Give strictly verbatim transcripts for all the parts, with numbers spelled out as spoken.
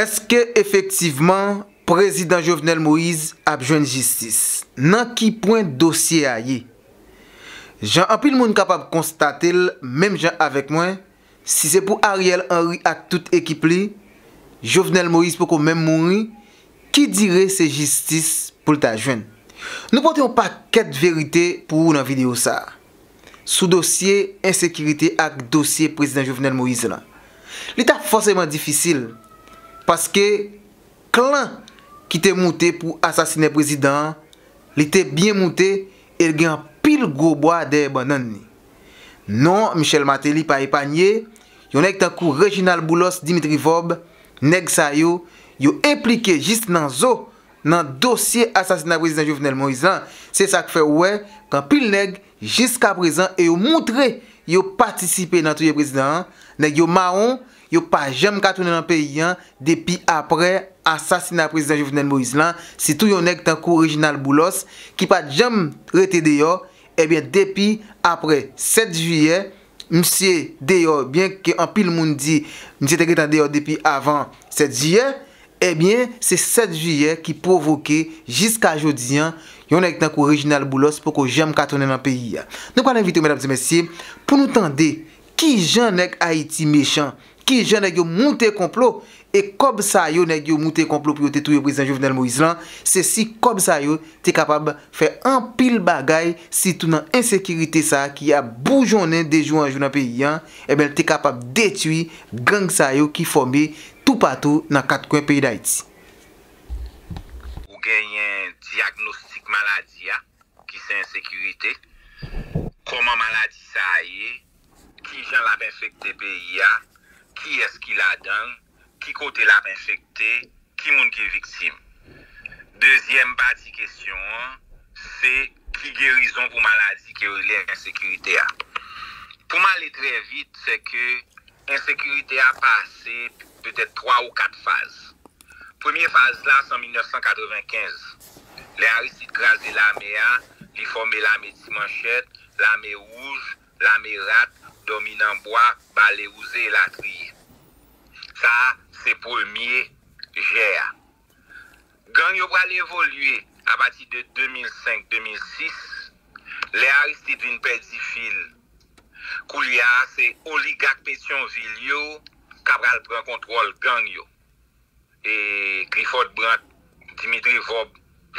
Est-ce que effectivement président Jovenel Moïse a besoin de justice? Dans qui point dossier aillé? Jean en pile monde capable de constater même Jean avec moi si c'est pour Ariel Henry avec toute équipe li, Jovenel Moïse pour qu'on même mourir qui dirait c'est justice pour ta jeune. Nous portons pas quatre vérités pour dans vidéo ça. Sous dossier insécurité avec dossier président Jovenel Moïse là. L'état forcément difficile. Parce que clan qui était monté pour assassiner le président, il était bien monté et il a pile gros bois des bananes. Non, Michel Martelly pas épargné. Il y a un coup Reginald Boulos, Dimitri Vob, Neg Sayo, ils sont impliqués juste dans zo dans le dossier assassinat du président Jovenel Moïse. C'est ça qui fait ouais quand pile nèg jusqu'à présent et ils ont montré qu'ils ont participé dans tout le président. Ils ont marron. Yo pas jamais tourné dans le pays depuis après assassinat président Jovenel Moïse là, si tout yon nèg tankou Reginald Boulos qui pas jamais reté dehors, et bien depuis après sept juillet monsieur dehors, bien que en pile moun dit monsieur était dehors depuis avant sept juillet, et bien c'est sept juillet qui provoqué jusqu'à aujourd'hui yon nèg tankou Reginald Boulos pour que jamais tourné dans le pays. Nous pas inviter mesdames et messieurs pour nous tendre qui Jean nèg Haïti méchant. Qui j'en ai monté complot et comme ça yo nèg yo monté complot pour tuer le président Jovenel Moïse là, c'est si comme ça yo t'es capable faire un pile bagaille si tout dans insécurité ça qui a bouillonné de jour en jour dans pays hein, et ben t'es capable détruire gang ça yo qui formé tout partout dans quatre coins pays d'Haïti. Ou gagne diagnostic maladie qui c'est insécurité, comment maladie ça est, qui j'en l'a infecté pays a, qui est-ce qui la donne, qui côté l'a infecté, qui monde qui est victime. Deuxième partie question, c'est qui guérison pour maladie qui relève l'insécurité. Pour m'aller très vite, c'est que l'insécurité a passé peut-être trois ou quatre phases. Première phase là, c'est en mille neuf cent quatre-vingt-quinze. Les Aristides crasé l'armée, ils formaient l'armée Dimanchette, l'armée rouge, l'armée rate, dominant bois, balé ouzé et la trier. Ça, c'est premier gère. Gang yo pral évoluer à partir de deux mille cinq deux mille six, les Aristides vin perdi fil. Koulia, c'est oligarque Pétionville yo qui pral prend contrôle gang yo. Et Clifford Brandt, Dimitri Vob,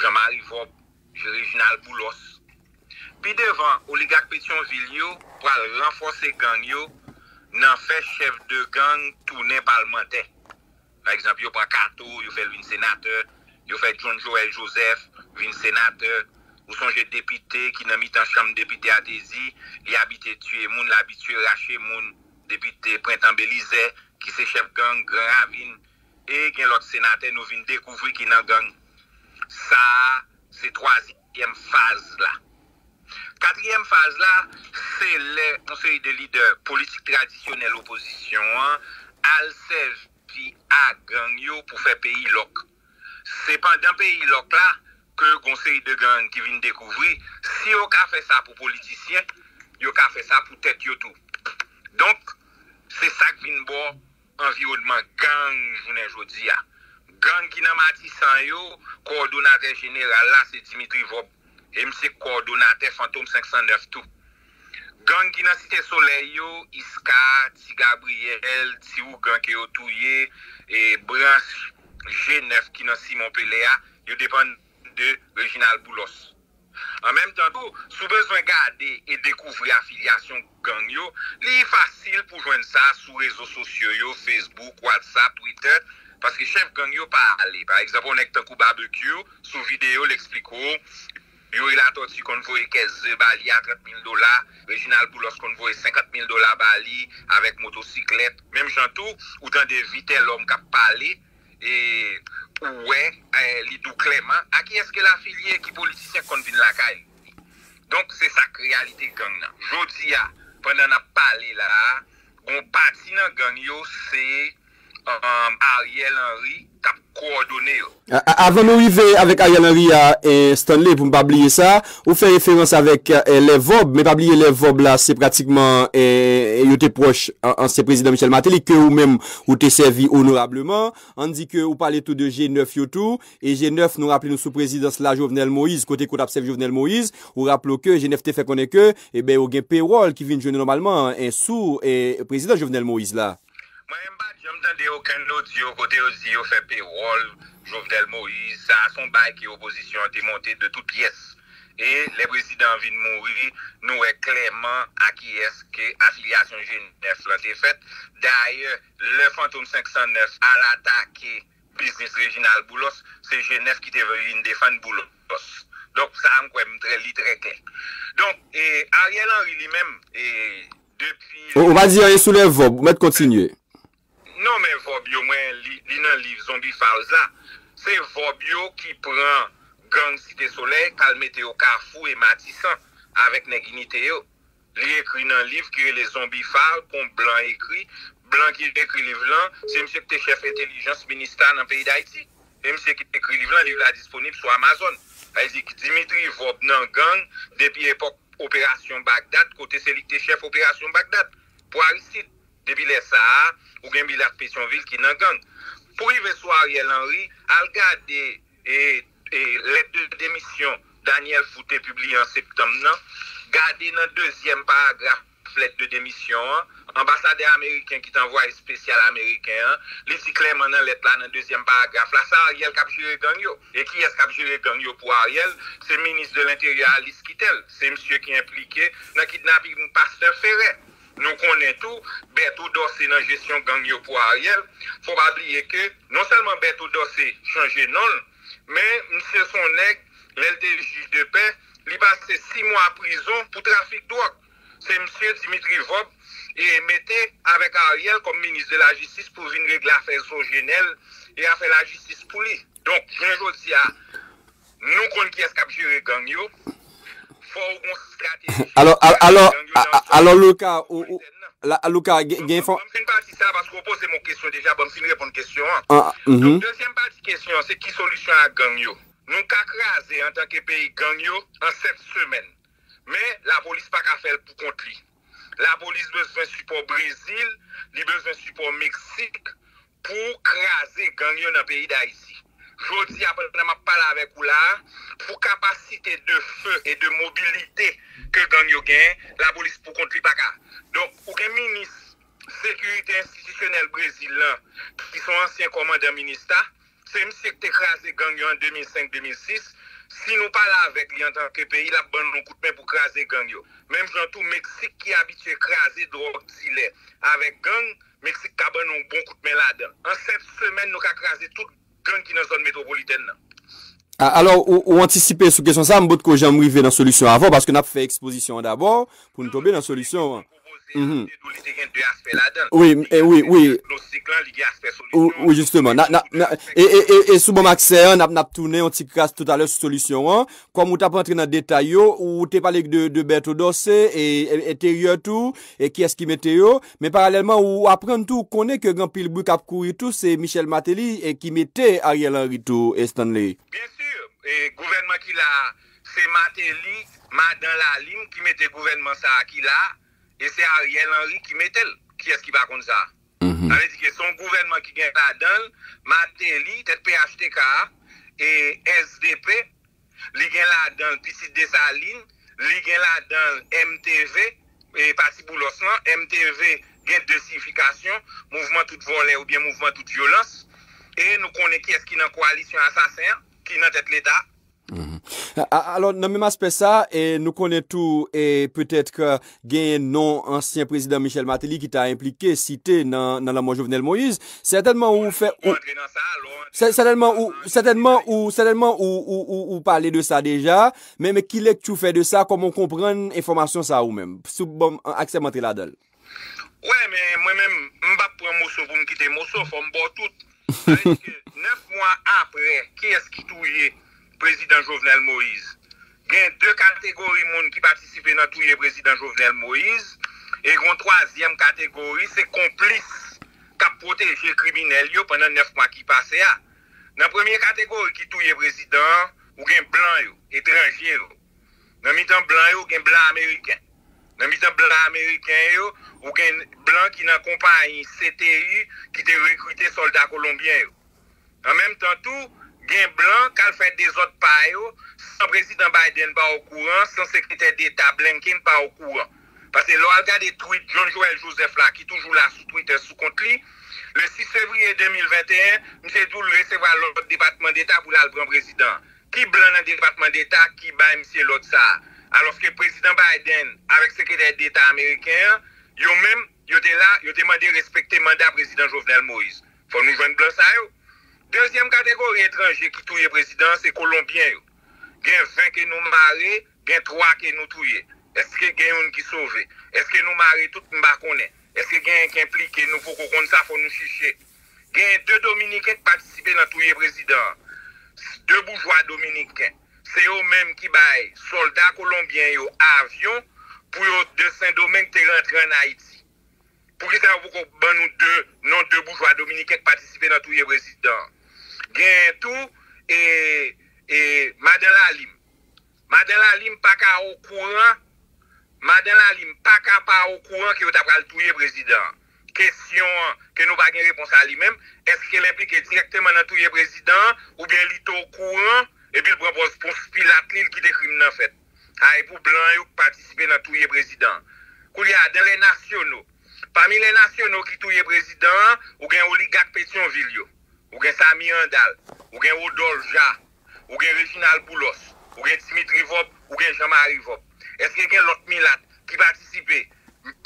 Jean-Marie Vob, Reginald Boulos. Puis devant, oligarque Pétionville yo pral renforcer gang yo nan fait chef de gang tourné parlementaire. Par exemple, yo prend Kato, yo fait vin sénateur, yo fait John Joel Joseph, vin sénateur, ou songe député qui n'a mis en chambre député à Tézi, il habite tué moun, l'habitué raché moun, député Printemps Bélisé, qui c'est chef gang Grand Ravine, et gen l'autre sénateur nous vin découvrir qui nan gang. Ça, c'est troisième phase là. Quatrième phase là, c'est les conseils de leaders politiques traditionnels opposition al servi à gang pour faire pays loc. C'est pendant pays loc là que le conseil de gang qui vient découvrir, si on a fait ça pour politiciens, on a fait ça pour tête yo tout. Donc, c'est ça qui vient bon environnement gang journée aujourd'hui. Gang qui n'a matisan yo, coordonnateur général là, c'est Dimitri Vob. Et M. coordonnateur Fantôme cinq cent neuf tout. Gang qui dans Cité Soleil, Iska, Ti Gabriel, Ti Ougan qui ont touillé, et Branche G neuf qui dans Simon Pelea, ils dépendent de Reginald Boulos. En même temps, sous besoin garder et découvrir affiliation gang, il est facile pour joindre ça sur les réseaux sociaux, Facebook, WhatsApp, Twitter. Parce que chef gang yo pas aller. Par exemple, on est un barbecue, sous vidéo, l'explique. Yo il a torti convoyé quinze bali à trente mille dollars, Reginald Boulos convoyé cinquante mille dollars bali avec motocyclette, même Jantou, ou tant de vite l'homme qui a parlé, et ouais, euh, Lidou Clément, à qui est-ce que l'affilié qui politicien convient la caille? Donc c'est ça que réalité gang. Jodia, pendant qu'on a parlé là, on partit dans gang yo, c'est um, Ariel Henry t'a coordonné. Avant d'arriver avec Ariel Henry à et Stanley, pour ne pas oublier ça, vous faites référence avec et, les V O B, mais pas oublier les V O B là, c'est pratiquement, et, et vous êtes proche, ancien président Michel Martelly, que vous-même, vous êtes servi honorablement. On dit que vous parlez tout de G neuf, vous tout, et G neuf, nous rappelons sous présidence la Jovenel Moïse, côté qu'on a observé Jovenel Moïse, vous rappelons que G neuf te fait connaître que, et bien, vous avez un payroll qui vient de jouer normalement, un sous, et président Jovenel Moïse là. Moi, je n'entendais aucun audio côté audio fait payroll, Jovenel Moïse, ça a son bail qui est opposition, a été monté de toutes pièces. Et les présidents viennent mourir, nous est clairement à qui est-ce que l'affiliation G neuf l'a été faite. D'ailleurs, le fantôme cinq cent neuf à l'attaquer business régional Boulos, c'est G neuf qui était venu défendre Boulos. Donc, ça a un très très clair. Donc, et Ariel Henry lui-même, depuis... On va dire, il soulève V O B, on va continuer. Non, mais Vobio, moi, li nan livre Zombie Falza, c'est Vobio qui prend Gang Cité Soleil, Calmete au Carrefour et Matissan avec Neginiteo. Li écrit dans le livre que les Zombies Fal, pont Blanc écrit, Blanc qui écrit livre là, c'est monsieur qui est chef intelligence ministère dans le pays d'Haïti. Et monsieur qui écrit livre là, livre là disponible sur Amazon. C'est-à-dire que Dimitri Vob nan gang depuis l'époque Opération Bagdad, côté sélecté chef Opération Bagdad, pour Aristide. Depuis les Sahara, ou bien Bilard Pétionville qui n'en gagne. Pour y sur Ariel Henry, al garder et, et lettre de démission Daniel Fouté publié en septembre, non? Garder dans le deuxième paragraphe, lettre de démission, ambassadeur américain qui t'envoie spécial américain, hein? Les clairement dans lettre là, dans le deuxième paragraphe, là, ça Ariel capturé Gangio. Et qui est-ce capturé Gangio pour Ariel? C'est le ministre de l'Intérieur Alice Kittel. C'est monsieur qui est impliqué dans le kidnapping de Pasteur Ferret. Nous connaissons tout, Bertou Dossé dans la gestion gang yo pour Ariel. Il ne faut pas oublier que non seulement Bertou Dossé changé non, mais monsieur son nègre, l'L T juge de paix, il passé six mois en prison pour trafic de drogue. C'est monsieur Dimitri Vob et mettez avec Ariel comme ministre de la Justice pour venir régler l'affaire Sogenel et affaire la justice pour lui. Donc, je dis à nous connaissons qui est capturé gang yo. Alors, alors, alors, Lucas, Lucas, il y a une partie ça parce qu'on pose mon question déjà, bon, finir répondre question. Donc, deuxième partie question, c'est qui solution à Gangyo? Nous avons crasé en tant que pays Gangyo en sept semaines. Mais la police n'a pas fait pour contre lui. La police a besoin de support Brésil, elle a besoin de support Mexique pour craser Gangyo dans le pays d'Haïti. Je dis après que je parle avec vous là, pour capacité de feu et de mobilité que Gagnon gagne, la police pour contre lui pas. Donc, pour que le ministre de sécurité institutionnelle brésilien, qui sont anciens commandants ministères, c'est monsieur qui a écrasé Gagnon en deux mille cinq deux mille six. Si nous parlons avec lui en tant que pays, la bonne nous coûte même pour écraser Gagnon. Même dans tout Mexique qui est habitué à écraser drogue avec gang, Mexique a bon un bon coup de main là-dedans. En cette semaine, nous avons écrasé tout gang qui est dans la zone métropolitaine. Alors, ou, ou anticiper sur question ça, m'bout que j'aime arriver dans la solution avant, parce que nous avons fait exposition d'abord, pour nous tomber dans la solution. Mm-hmm. Oui, eh, oui, oui. Ou, ou justement. Na, na, na, et, et, et, et sous bon accès, on a tourné, on t'y crasse tout à l'heure sur solution. Comme on t'a pas entré dans le détail, ou t'es parlé de, de Berto Dossé, et intérieur tout, et qui est-ce qui mettait yo. Mais parallèlement, ou apprendre tout, qu'on est que grand pile bruit cap courir tout, c'est Michel Martelly, et qui mettait Ariel Henry tout, et Stanley. Bien sûr, et gouvernement qui l'a, c'est Martelly, madame la lime, qui mettait gouvernement ça, qui l'a. Et c'est Ariel Henry qui met elle. Qui est-ce qui va contre ça? Ça veut dire que son gouvernement qui gagne là-dedans, Martelly, tête P H T K et S D P, li gagne là-dedans, Piscine Dessalines, li gagne là-dedans, M T V, et Parti Bouloslan, M T V gagne densification, mouvement tout volet ou bien mouvement toute violence. Et nous connaissons qui est-ce qui est dans la coalition assassin, qui est dans tête l'État. Alors, dans le même aspect ça, et nous connaissons tout, et peut-être que gain non ancien président Michel Martelly qui t'a impliqué, cité dans, dans la mort Jovenel Moïse, certainement où fait, ou, certainement où, certainement où, certainement où, où, parler de ça déjà, mais, mais qui est que tu fais de ça, comment comprendre information ça ou même, sous bon, accès mental là-dedans. Ouais, mais moi-même, m'bap prendre Mosso pour me quitter Mosso, faut me boire tout. Neuf mois après, qui est-ce qui touille? Président Jovenel Moïse. Il y a deux catégories de monde qui participent dans tout le président Jovenel Moïse. Et une troisième catégorie, c'est complice qui a protégé les criminels pendant neuf mois qui passent. Dans la première catégorie qui touille le président, ou bien blanc, étranger. Dans le temps blanc, ou bien blanc américain. Dans le temps blanc américain, ou bien blanc qui n'a compagnie C T U qui a recruté soldats colombiens. En même temps, tout, bien blanc qui a fait des autres pailles, sans président Biden pas au courant, sans secrétaire d'État Blinken pas au courant. Parce que l'on regarde des tweets de John-Joël Joseph là, qui est toujours là sous Twitter, sous compte lui. Le six février deux mille vingt et un, M. Doul recevra l'autre département d'État pour l'album président. Qui blanc dans le département d'État, qui bat M. l'autre ça? Alors que le président Biden, avec le secrétaire d'État américain, ils ont même, ils étaient là, ils ont demandé de respecter le mandat président Jovenel Moïse. Il faut nous joindre blanc ça. Deuxième catégorie étrangère qui touille le président, c'est Colombien. Il y a vingt qui nous marrent, il y a trois qui nous touillent. Est-ce qu'il y a un qui sauve? Est-ce que nous marrons tout le monde? Est-ce qu'il y a un qui implique? Nous faut qu'on ça, faut nous chercher. Il y a deux Dominicains qui participent dans tout le président. Deux bourgeois dominicains. C'est eux-mêmes qui baillent soldats colombiens, avions, pour de Saint-Domingue rentrer en Haïti. Pour que ça vous nous deux, non deux bourgeois dominicains qui participent dans tout le président. Il y a tout et, et Madame Lalim. Madame Lalim pas qu'à au courant. Madame Lalim, pas capable au courant que vous avez tué le président. Question que nous n'avons pas de réponse à lui-même. Est-ce qu'elle implique directement dans tuer le président ou bien il est au courant et puis il propose pour Pilatlil qui est criminel en fait. Aïe pour blanc qui participe dans tuer le président. Qu'il y a dans les nationaux. Parmi les nationaux qui tuent le président, ou bien Oligarque Pétionville, ou bien Sami Andal, ou bien Odolja, ou bien Réginald Boulos, ou bien Dimitri Vop, ou bien Jean-Marie Vop. Est-ce qu'il y a l'autre Milat qui participe,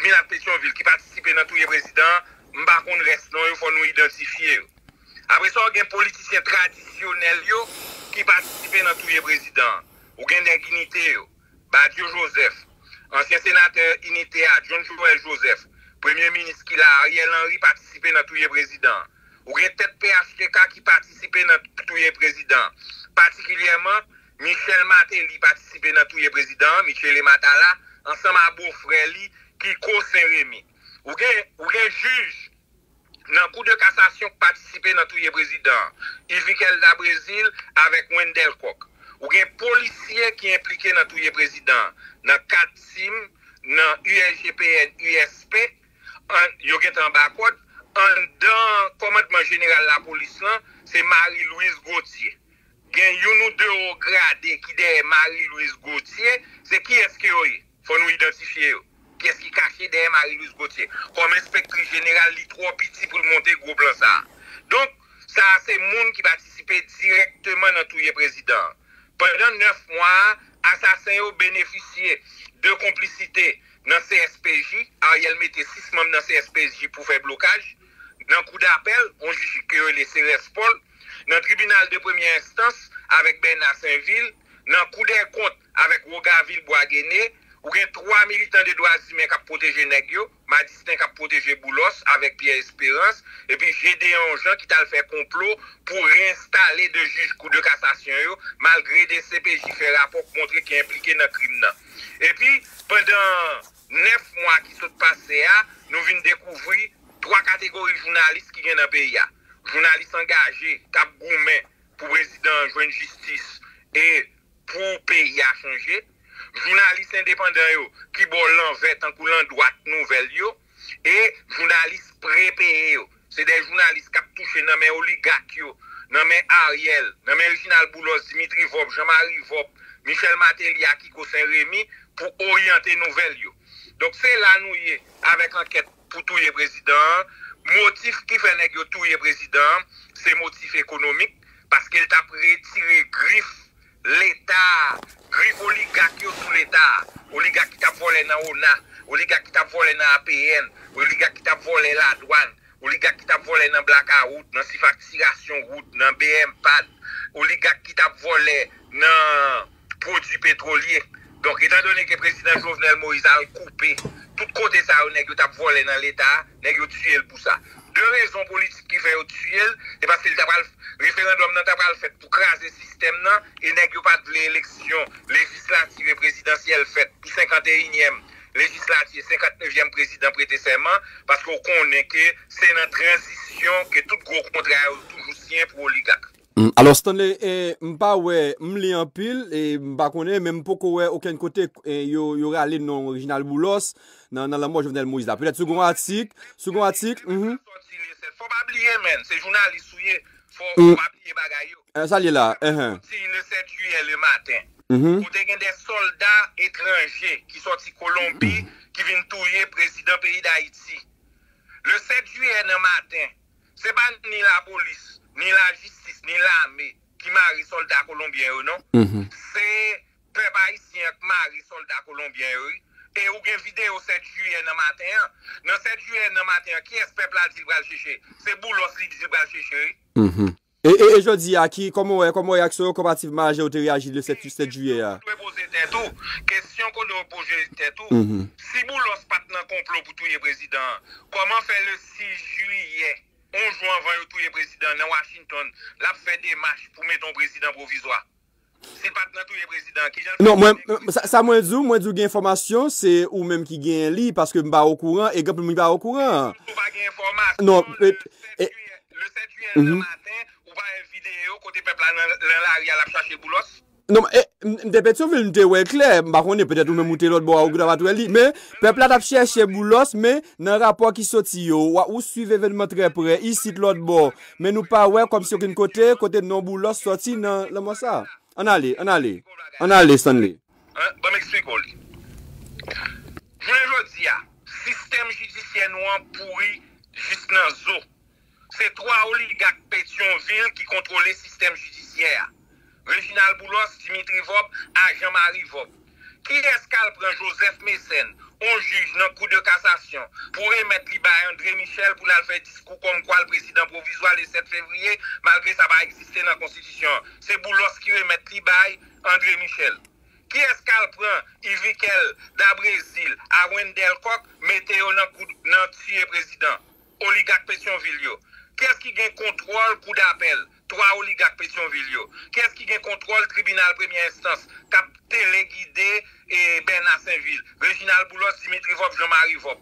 Milat Pétionville, qui participe dans tous les présidents? Par contre, reste non, il faut nous identifier. Après ça, il y a des politiciens traditionnels qui participent dans tous les présidents. Ou bien des dignitaires, Badiou Joseph, ancien sénateur Initea, John-Joël Joseph, premier ministre qui l'a, Ariel Henry, participe dans tous les présidents. Ou bien tête P H K K qui participe dans tous les présidents. Particulièrement, Michel Matéli participait dans tous les présidents, Michel Matala, ensemble à Beaufreli, qui co-Saint-Rémy. Ou un juge dans le coup de cassation qui participait dans tous les présidents, Yvikel da Brésil avec Wendell Cook. Ou un policier qui impliqué dans tous les présidents, dans CATSIM, dans U S G P N, U S P, Yoguet en Bakot, dans le commandement général de la police, c'est Marie-Louise Gauthier. Il y a un ou deux hauts gradés qui est Marie-Louise Gauthier, c'est qui est-ce qui est? Faut nous identifier. Qui est-ce qui caché derrière Marie-Louise Gauthier? Comme inspectrice générale, il est trop petit pour monter gros blanc ça. Donc, ça, c'est le monde qui participait directement dans tout le président. Pendant neuf mois, assassins ont bénéficié de complicité dans C S P J. Ariel mettait six membres dans C S P J pour faire blocage. Dans le coup d'appel, on juge que les C R S Paul. Dans le tribunal de première instance, avec Bernard Saint-Ville, dans le coup des comptes, avec Rogaville Bois-Guéné, où il y a trois militants de droits humains qui ont protégé Negio, Madistin qui a protégé Boulos avec Pierre Espérance, et puis Gédéon Jean qui a fait complot pour réinstaller de juges coup de cassation, malgré des C P J qui fait rapport pour montrer qu'ils sont impliqués dans le crime. Et puis, pendant neuf mois qui sont passés, nous venons découvrir trois catégories de journalistes qui viennent dans le pays. Journalistes engagés, cap gourmet pour président, joindre justice et pour pays à changer. Journalistes indépendants qui bon l'envers en coulant droite nouvelle yo. Et journalistes prépayés. C'est des journalistes qui ont touché dans mes oligarques, dans mes Ariel, dans mes Reginald Boulos, Dimitri Vop, Jean-Marie Vop, Michel Matelia, Kiko Saint-Rémy pour orienter nouvelle yo. Donc c'est là nous y avec enquête pour tous les présidents. Motif qui fait que tout le président, c'est motif économique, parce qu'il t'a retiré griffe l'État, griffe oligarque sous l'État, oligarque qui t'a volé dans O N A, oligarque qui t'a volé dans A P N, oligarque qui t'a volé la douane, oligarque qui t'a volé dans Blackout, dans Sifacturation Route, dans B M P A D, oligarque qui t'a volé dans produits pétroliers. Donc, étant donné que le président Jovenel Moïse a coupé, tout côté ça, il a volé dans l'État, il a tué pour ça. Deux raisons politiques qui font tuer, c'est parce que le référendum n'a fait pour craser le système, et il n'a pas de l'élection législative et présidentielle faite pour cinquante et unième législative, cinquante-neuvième président prêté serment, parce qu'on connaît que c'est une transition que tout gros contrat toujours sien pour oligarque. Alors Stanley, eh, m'pa ouais, m'li en pile et m'pa connaît même poko ouais aucun côté eh, yo yo rale non original Boulos dans dans la mort Jovenel Moïse là. Peut-être second article, second article. Mhm. Faut pas oublier même, c'est journaliste souillé, faut pas oublier bagaille yo. Ça li là, hein. six heures le matin. Mhm. Ou te gen des soldats étrangers qui sorti Colombie qui viennent touiller président pays d'Haïti. Le sept juillet le matin, c'est pas ni la police ni la justice, ni l'armée qui marie soldats colombiens, non? Mm-hmm. C'est peuple haïtien qui marie soldats colombiens, oui. Et ou bien vidéo sept juillet dans le matin. Dans sept juillet dans le matin, qui est ce peuple là qui va le chercher? C'est Boulos qui va le chercher, oui. Et, et, et je dis à qui, comment réaction comparativement à j'ai réagi le sept juillet? Je vais poser des tout. Question qu'on doit poser des tout. Si Boulos n'est pas dans complot pour tout le président, comment faire le six juillet? On joue avant le tout le président dans Washington, l'a fait des marches pour mettre un président provisoire. C'est pas dans tout le président qui j'en non, moi, ça, ça, moi, dou, moi, dou, gain information, c'est ou même qui gagne lit parce que m'ba au courant, et gars, m'ba au courant. Non, le sept juillet le matin, ou pas une vidéo, côté peuple, l'arrière, la chercher Boulos. Non, mais, des pétitions, vous le clair, bah, on est peut-être ou même monter l'autre bois, ou grave à tout le mais, peuple a cherché Boulos, mais, dans le rapport qui sortit, ou suivez l'événement très près, ici de l'autre bois, mais nous pas, ouais, comme si aucun côté, côté non Boulos sorti, non, le moi ça. On allait, on allait, on allait, Stanley. Bon, m'explique, Oli. Je veux dire, système judiciaire noir pourri, juste dans le zoo. C'est trois oligarques Pétionville qui contrôlent le système judiciaire. Reginald Boulos, Dimitri Vob, Jean-Marie Vob. Qui est-ce qu'elle prend Joseph Mécène, on juge dans le coup de cassation, pour émettre l'I B A André Michel pour la faire discours comme quoi le président provisoire le sept février, malgré ça va exister dans la Constitution. C'est Boulos qui remet l'I B A André Michel. Qui est-ce qu'elle prend Yvikel, da Brésil, à Wendell Coq, météo dans le tuer président, oligarque Pétionville. Qui est-ce qui gagne contrôle coup d'appel? Trois oligarques Pétionville. Qui est-ce qui gagne contrôle tribunal première instance? Cap téléguidé et Bernard Saint-Ville. Reginald Boulos, Dimitri Vob, Jean-Marie Vob.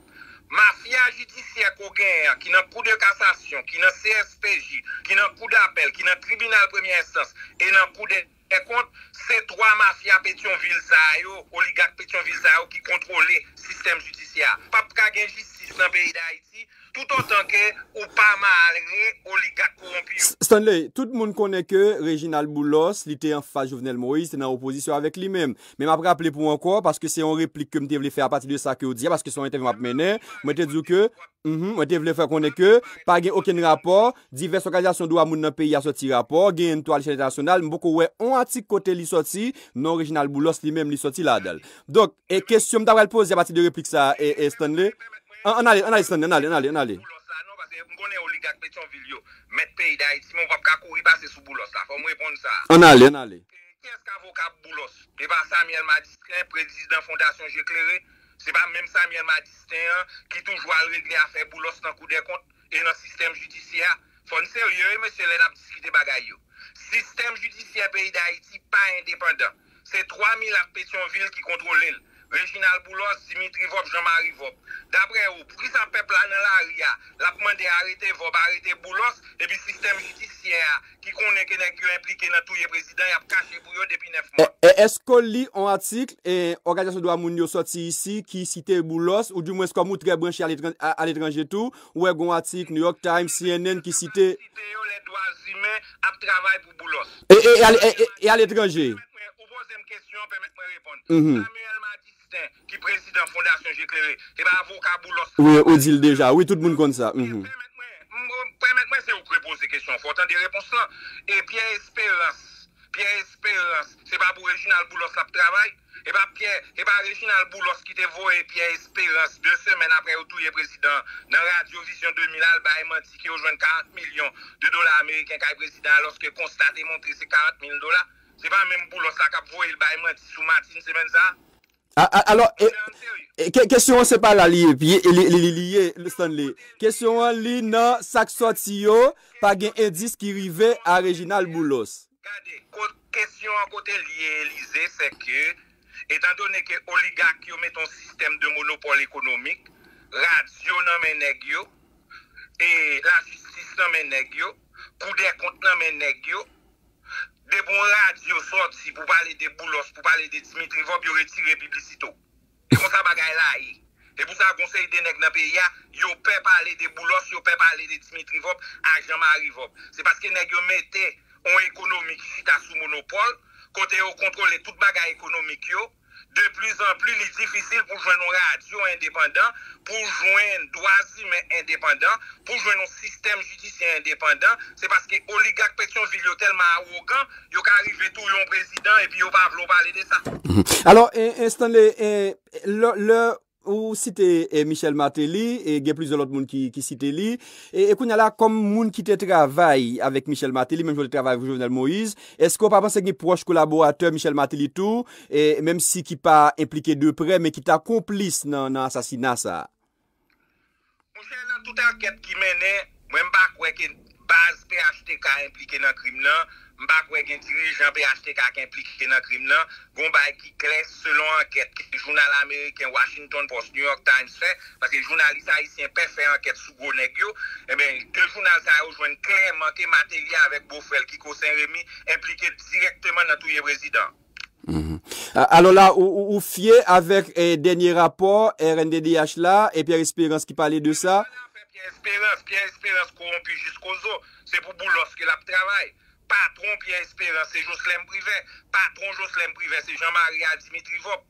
Mafia judiciaire qu'on gagne, qui n'a coup de cassation, qui n'a C S P J, qui n'a coup d'appel, qui n'a tribunal première instance et n'a coup de compte, c'est trois mafias Pétionville, oligarques Pétionville qui contrôlent le système judiciaire. Pas pour gagner justice dans le pays d'Haïti. Tout autant que ou pas mal oligarque corrompu. Stanley, tout le monde connaît que Reginald Boulos, il était en face Jovenel Moïse, c'est en opposition avec lui-même. Mais m'a rappelé pour encore parce que c'est une réplique que m'te voulais faire à partir de ça que vous dites parce que son interview m'a mené, m'a dit que mhm, m'a voulais faire connaître que pas gain aucun rapport, diverses organisations droit moun dans pays a sorti rapport, gain une toile internationale, beaucoup ouais on article côté li sorti, non Reginald Boulos lui-même li sorti là-dedans. Donc, et question m'a voulais poser à partir de réplique ça et Stanley on allait, on allait, on allait, on allait, on allait. On allait, on allait. Qui est-ce qu'avocat Boulos? C'est pas Samuel Madistin, président Fondation J'éclairé. C'est pas même Samuel Madistin qui toujours a réglé affaire Boulos dans le coup des comptes et dans le système judiciaire. Faut être sérieux, monsieur, les n'a discuté bagaille. Système judiciaire pays d'Haïti pas indépendant. C'est trois mille à Pétionville qui contrôlent. Reginald Boulos, Dimitri Vob, Jean-Marie Vob. D'après vous, pris en peuple dans l'aria, la demandé arrêter Vob, arrêter Boulos, et puis système judiciaire qui connaît que n'est impliqué dans tout le président, il a caché pour eux depuis neuf mois. Est-ce qu'on lit un article et organisation de Mounio sorti ici qui cite Boulos, ou du moins est-ce qu'on montre très branché à l'étranger tout, ou est-ce qu'on article New York Times, C N N qui cite les droits humains à travail pour Boulos? Et à l'étranger? Vous posez une question, permettez-moi de répondre. Samuel qui président Fondation J'éclairé, c'est pas avocat Boulos. Oui, on dit déjà, oui, tout le monde connaît ça. Permettez-moi, c'est vous qui posez question, il faut entendre des réponses là. Et Pierre Espérance, Pierre Espérance, c'est pas pour Reginald Boulos qui travaille, et pas Pierre, et pas Reginald Boulos qui te voit et Pierre Espérance deux semaines après où tout est président, dans Radio Vision deux mille, il m'a dit qu'il rejoint quarante millions de dollars américains qui est président, alors que constat démontré c'est quarante mille dollars. C'est pas même Boulos qui voit, il m'a dit sous matin, c'est même ça. Ah, ah, alors, eh, eh, question, c'est pas la liée, puis liée, le Stanley. Question, li nan sak sotio, pas gen indice qui rive à Reginald Boulos. Regardez, question à côté liée, Élysée, c'est que Étant donné que oligarque yo met un système de monopole économique, radio nan men nèg yo, et la justice nan men nèg yo, kou des comptes nan men nèg yo, des bons radio sorti pour parler de Boulos, pour parler de Dimitri Vob, yo retire publicité. Et comme ça bagay la yi. Et pour ça conseil des nèg nan pays a, yo peut parler de Boulos, yo peut parler de Dimitri Vob, à Jean-Marie Vob. C'est parce que nèg yo mettait une économie qui ta sous monopole. Côté au contrôle toute bagarre économique yo, de plus en plus il est difficile pour joindre nos radios indépendants, pour joindre droits humains indépendants, pour joindre nos systèmes judiciaires indépendants. C'est parce que oligarque Pétionville est tellement arrogant, il est arrivé tout un président et puis il va parler de ça. Alors, Stanley, le, le ou cité Michel Martelly et il y a plusieurs autres monde qui qui cité lui et et qu'on a là comme monde qui te travaille avec Michel Martelly même je travaille avec Jovenel Moïse est-ce qu'on pas penser que proche collaborateur Michel Martelly tout et même si qui pas impliqué de près mais qui t'a complice dans dans assassinat ça mon cher dans toute enquête qui menait moi même pas croire que base P H T K impliqué dans crime là m'pas croire qu'un dirigeant P H T K qui impliqué dans crime là gon bail qui clair selon enquête que journal américain Washington Post New York Times fait parce que journaliste haïtien peut faire enquête sous gros nèg yo et ben deux journal ça rejoindre clairement que matériel avec Beaufrel qui concerne Rémi impliqué directement dans tout le président. Mm-hmm. Alors là ou, ou fier avec eh, dernier rapport R N D D H là et Pierre Espérance qui parlait de ça. Pierre Espérance, Pierre Espérance corrompu jusqu'aux os, c'est pour Boulos que la travaille. Patron Pierre Espérance, c'est Jocelyn Privet. Patron Jocelyn Privet, c'est Jean-Marie Dimitri Vop.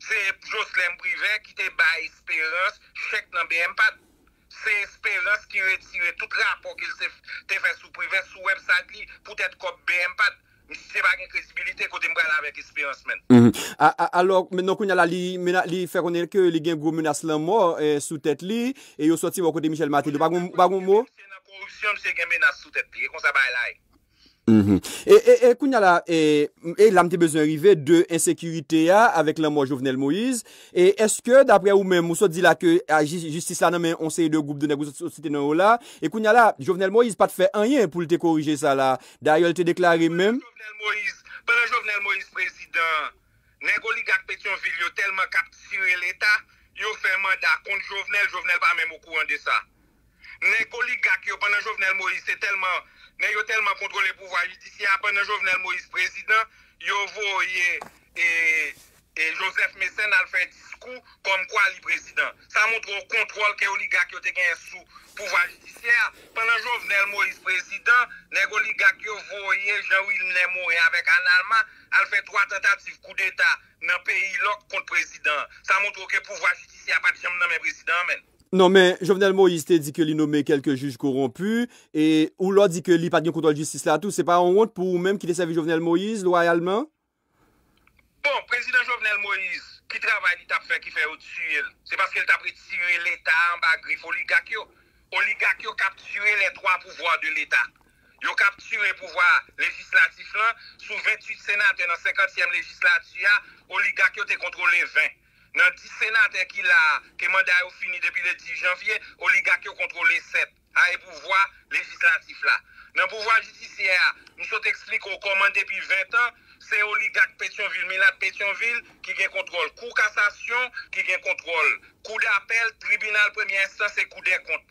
C'est Jocelyn Privet qui te bat Espérance, chèque dans B M P A D. C'est Espérance qui retire tout rapport qu'il s'est fait sous Privet, sous website, pour être comme B M P A D. C'est pas une crédibilité qu'on t'aime avec Espérance, même. Alors, maintenant qu'on a la li fait connaître que les gens gros menace la mort sous tête li, et ils sorti au côté Michel Martelly. Pas un mot? C'est la corruption, c'est une menace sous tête li, et qu'on s'en bat là. Mm-hmm. Et, et, et, qu'on a là, et, et, là, m'te besoin d'arriver de insécurité, avec la mort Jovenel Moïse. Et est-ce que, d'après vous-même, vous so dit là que, à justice là, non, mais on sait deux groupes de négociations, c'était non, là. Et qu'on a là, Jovenel Moïse, pas de fait rien pour te corriger ça, là. D'ailleurs, il te déclaré même. Jovenel Moïse, pendant Jovenel Moïse, président, négoligac Pétionville, yo tellement capturé l'État, yo fait mandat contre Jovenel, Jovenel pas même au courant de ça. Négoligac, yo, pendant Jovenel Moïse, c'est tellement, mais ils ont tellement contrôlé le pouvoir judiciaire. Pendant Jovenel Moïse, président, ils ont voyé et, et Joseph Messen a fait un discours comme quoi le président. Ça montre au contrôle que les oligarques ont été sous le pouvoir judiciaire. Pendant Jovenel Moïse, président, les oligarques ont voyé Jean-Wilner Morin avec un Allemand, a fait trois tentatives coup d'État dans le pays contre le président. Ça montre que le pouvoir judiciaire n'a pas de chambre dans le président. Non, mais Jovenel Moïse te dit que lui nommé quelques juges corrompus et ou l'autre dit que lui pas de contrôle de justice là tout. C'est pas en honte pour vous-même qui te servi Jovenel Moïse loyalement? Bon, président Jovenel Moïse, qui travaille, il t'a fait, qui fait au-dessus, c'est parce qu'il t'a retiré l'État en bas griffe oligarque. Oligarque a capturé les trois pouvoirs de l'État. Ils ont capturé le pouvoir législatif là, sous vingt-huit sénateurs dans la cinquantième législature, oligarque a contrôlé vingt. Dans dix sénateurs qui là, que le mandat est fini depuis le dix janvier, oligarque qui ont contrôlé sept, avec le pouvoir législatif là. Dans le pouvoir judiciaire, nous sommes expliqués comment depuis vingt ans, c'est oligarque Pétionville, Milat Pétionville, qui a contrôle cour cassation, qui a contrôle cour d'appel, tribunal première instance et cour des comptes.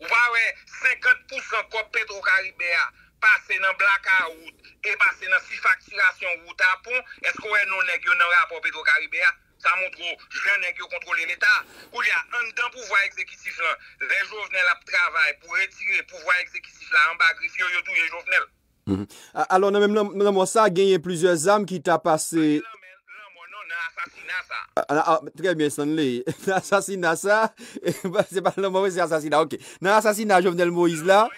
Vous voyez, cinquante pour cent comme Petro-Caribéa, passer dans blackout et passer dans six facturations route à pont, est-ce qu'on est non négligent dans le rapport Petro-Caribéa? Ça montre que je qui contrôler l'État. Où il y a un temps pouvoir exécutif, les Jovenel travaillent pour retirer le pouvoir exécutif en bas, griffier, yo tout les Jovenel. Alors, non, même dans ça, il y a plusieurs âmes qui t'a passé. Ah, ah, très bien, Stanley. L'assassinat, ça, c'est pas le moment, c'est assassinat, ok. Dans l'assassinat, Jovenel Moïse, là,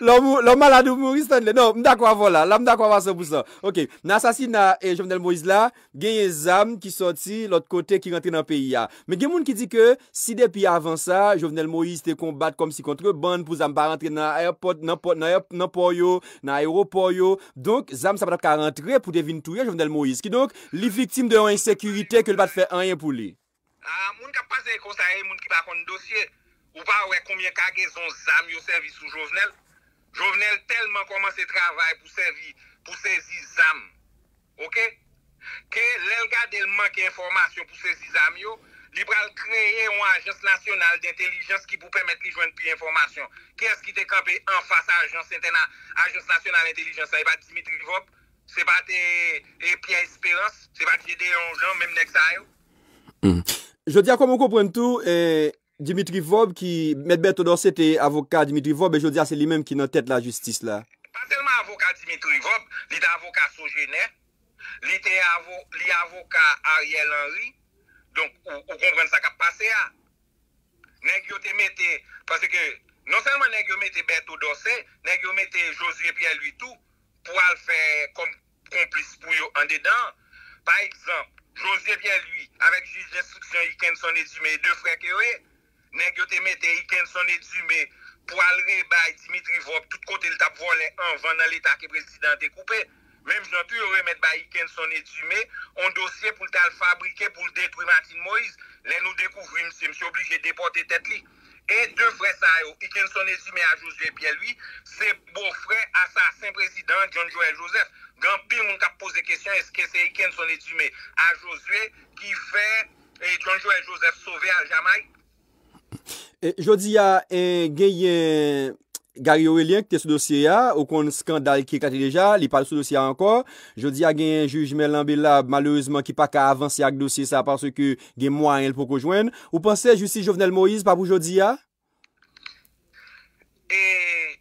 l'homme malade ou mourir, Stanley, non, d'accord, voilà, l'homme d'accord, à cent pour cent. Ok, dans l'assassinat, Jovenel Moïse, là, il y a des âmes qui sortit l'autre côté, qui rentrent dans le pays. Mais il y a des gens qui disent que si depuis avant ça, Jovenel Moïse te combat comme si contrebande pour Zamba rentrer dans l'aéroport, dans l'aéroport, donc, Zamba, ça va pas rentrer pour devenir tout, Jovenel Moïse. Qui donc les victimes de l'insécurité que le bat fait rien pour lui. Ah, moun ka passer comme ça, moun ki pa konn dossier ou pas ouais combien cargaison zam yo servi sous Jovenel. Jovenel tellement commencé travail pour servir pour saisir zam. OK? Que l'Elgade le manque d'informations pour saisir les amis, il va créer une agence nationale d'intelligence qui vous permettre de joindre plus d'informations. Qui est-ce qui est campé en face à l'Agence nationale d'intelligence? Ce n'est pas Dimitri Vop, ce n'est pas Pierre Espérance, ce n'est pas Gédéon Jean, même Nexaïo. Je dis à comment comprendre tout, eh, Dimitri Vob qui, M. Bertodor, c'était avocat Dimitri Vob, et je dis à c'est lui-même qui est en tête la justice là. Pas seulement avocat Dimitri Vob, il est avocat Sogenet, il est avo, avocat Ariel Henry, donc vous comprenez ça qui a passé là. Nègyo te mette, parce que non seulement Nègyo mette Bertodor, Nègyo mette Josué Pierre lui tout, pour le faire comme complice pour eux en dedans. Par exemple, José Pierre lui, avec juge d'instruction Hickenson et Dumé, deux frères qui ont été mis Hickenson et Dumé pour aller rebailler Dimitri Vob, tout côté le tap volé en vent dans l'État qui est président découpé. Même jean tu aurait remettre Hickenson et Dumé un dossier pour le fabriquer, pour le détruire Martin Moïse. Là, nous découvrons, monsieur, monsieur obligé de déporter tête li. Et deux frères, ça, Hickenson et Dumé à José Pierre lui, c'est beau-frère assassin président John Joel Joseph. Grand pile, on a posé la question, est-ce que c'est Hickenson et Dumé à Josué qui fait et John Joel Joseph sauver à Jamaïque? Je dis à Gary Aurélien qui était sur le dossier, au compte scandale qui est déjà, il parle sur le dossier encore. Je dis à un juge Merlan Bella, malheureusement, qui n'a pas avancé avec le dossier ça parce que il y a moyen pour qu'on joigne. Vous pensez justice Jovenel Moïse, pas pour jeudi à? Et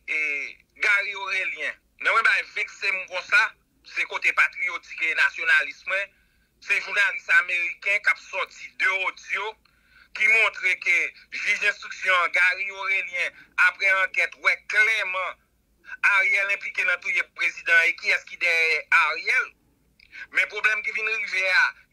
Gary Aurélien, non, mais vexé mon ça. C'est côté patriotique et nationalisme, c'est journaliste américain qui a sorti deux audios qui montrent que juge d'instruction Gary Aurélien, après enquête, ouais clairement Ariel impliqué dans tout le président et qui est-ce qui est Ariel. Mais le problème qui vient de arriver,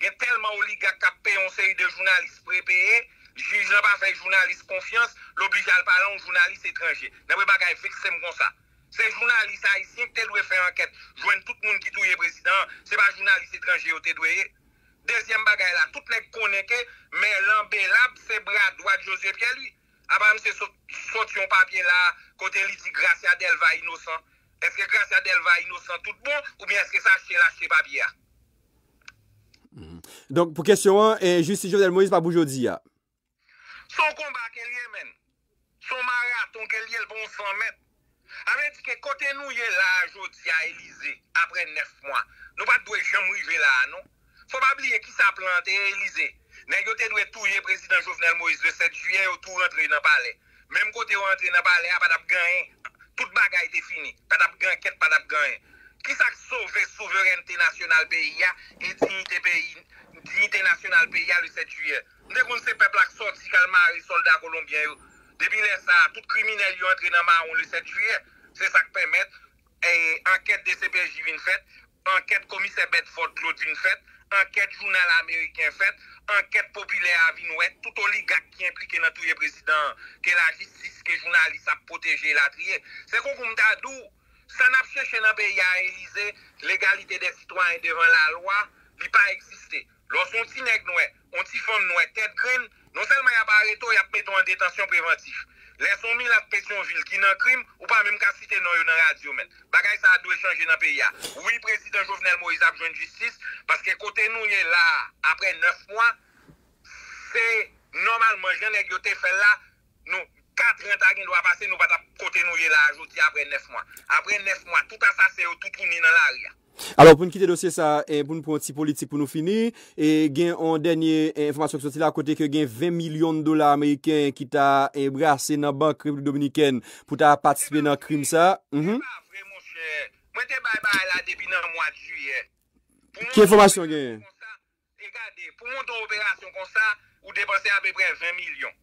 il y a tellement d'oligarques qui ont payé un série de journalistes prépayés, juge n'a pas fait journaliste confiance, l'oblige à parler à un journaliste étranger. N'a pas bagaille fixé comme ça. C'est journaliste haïtien qui doit faire enquête. Joindre tout le monde qui touille président. Ce n'est pas journaliste étranger qui doit. Deuxième bagaille là, tout le monde connaît que Merlan Bellab, c'est bras droit de Josué Pierre lui. Avant, monsieur sorti un papier là, côté lui dit Gracia Delva innocent. Est-ce que Gracia Delva innocent tout bon ou bien est-ce que ça a lâché papier? Donc, pour question un, justice Jovenel Moïse pas aujourd'hui. Son combat qu'elle y mène, son marathon qu'elle y est bon cent mètres. Avec dit que côté nous, il y a là, aujourd'hui, à Élysée, après neuf mois. Nous ne pouvons pas douer jamais arriver là, non? Il ne faut pas oublier qui s'est planté à Élysée. Nous devons touiller le président Jovenel Moïse le sept juillet, ou tout rentrer dans le palais. Même côté où rentrer dans le palais, pas de gagner. Toute bagaille était finie. Pas de gagner, pas de gagner. Qui s'est sauvé souveraineté nationale pays et dignité pays, dignité nationale pays le sept juillet? Nous devons ce peuple qui sorti, calmar, les soldats colombiens. Depuis là, ça, tout criminel est entré dans Maron le sept juillet. C'est ça qui permet eh, enquête de C P J vient faite, enquête commissaire Bedford Claude vient faite, enquête journal américain faite, enquête populaire vient faite, tout oligarque qui est impliqué dans tout le président, que la justice, que les journalistes a protégé la trier. C'est qu'on compte à d'où, ça n'a pas cherché dans le pays à Élysée, l'égalité des citoyens devant la loi, il n'a pas existé. Lorsqu'on t'y nèg noir, on t'y femme noir, tête green, non seulement il a pas arrêté, il a mis en détention préventive. Laissons mis la Pétionville qui n'a crime ou pas même qu'à citer non dans la radio. Bagay ça doit changer dans le pays. Oui, président Jovenel Moïse a besoin de justice parce que côté nous, il est là, après neuf mois, c'est normalement, j'en ai été fait là, nous, quatre-vingts ans qui doivent passer, nous pas côté nous, il est là, aujourd'hui, après neuf mois. Après neuf mois, tout assassin, tout tourné dans l'arrière. Alors, pour nous quitter le dossier, ça, et pour nous prendre un petit politique pour nous finir, et gain en dernière information qui sorti là, à côté que gain vingt millions de dollars américains qui t'a embrassé dans la banque République Dominicaine pour t'a participé dans le crime, ça. C'est pas vrai, mon cher. Moi, t'es bye-bye là depuis le mois de juillet. Quelle information gain? Regardez, pour monter une opération comme ça, vous dépensez à peu près vingt millions.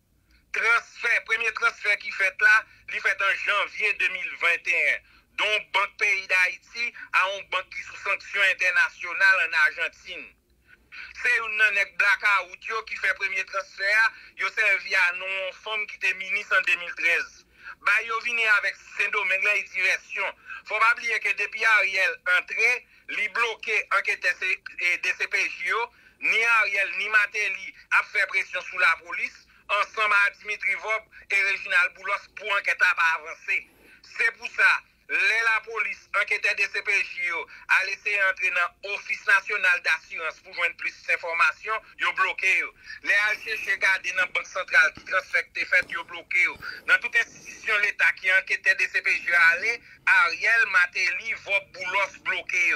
Transfert, premier transfert qui fait là, il fait en janvier deux mille vingt et un. Donc, Banque Pays d'Haïti a une banque qui sous sanction internationale en Argentine. C'est une blackout qui fait premier transfert. Il a servi à une femme qui était ministre en deux mille treize. Il est venu avec Saint-Domingue et diversion. Il ne faut pas oublier que depuis Ariel entré, il a bloqué l'enquête de C P J O. Ni Ariel ni Matéli a fait pression sous la police, ensemble à Dimitri Vob et Réginald Boulos pour enquête à avancer. C'est pour ça. la police, enquêteur de C P J, a laissé entrer dans l'Office national d'assurance pour joindre plus d'informations, ils ont bloqué. Les H C C gardés dans la Banque centrale qui transfère des faits, ils ont bloqué. Dans toute institution de l'État qui enquêteur de C P J, allé, Ariel, Matéli, Vob, Boulos bloqué.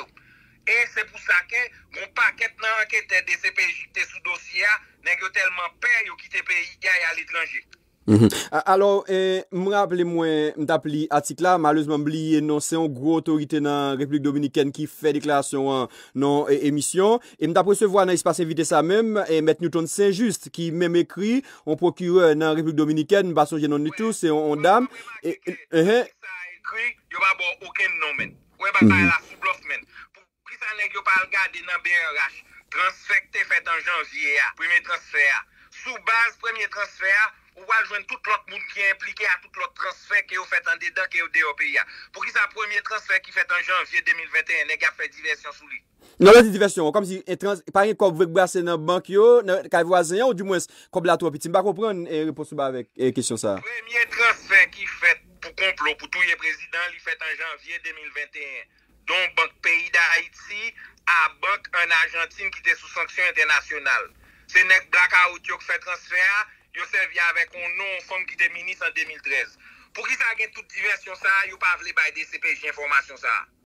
Et c'est pour ça que mon paquet d'enquêteurs de C P J qui est sous dossier, n'est tellement peur, ils ont quitté le pays à l'étranger. Mm-hmm. Alors, eh, je me rappelle, je m'appelle article là, malheureusement, oublié, non, c'est une grosse autorité dans la République dominicaine qui fait déclaration dans l'émission. Et je recevoir dans l'espace invité ça même, et M. Newton Saint-Just, qui même écrit, on procureur dans la République dominicaine, basson non du tout, c'est on dame. Et ça écrit, il n'y a pas aucun nom, men. Ou il n'y a pas sous bluff, men. Pour qui ça n'est pas regardé dans B R H, transfert fait en janvier, premier transfert. Sous base, premier transfert. Ou va joindre tout l'autre monde qui est impliqué à tout l'autre transfert qui est fait en dedans qui est au dehors pays. Pour qui ça premier transfert qui fait en janvier deux mille vingt et un, les gars fait diversion sous lui. Non, la diversion, comme si par exemple comme vous brassez dans banque yo, dans voisin ou du moins comme la trop petit, pas comprendre et réponse avec question ça. Premier transfert qui fait pour complot pour tout le président, il fait en janvier deux mille vingt et un. Donc banque pays d'Haïti à banque en Argentine qui était sous sanction internationale. C'est nèg blackout qui fait transfert. Yo servi avec un nom, femme qui était ministre en deux mille treize. Pour qui ça a toute diversion ça, yo pas vle bay de C P J information ça.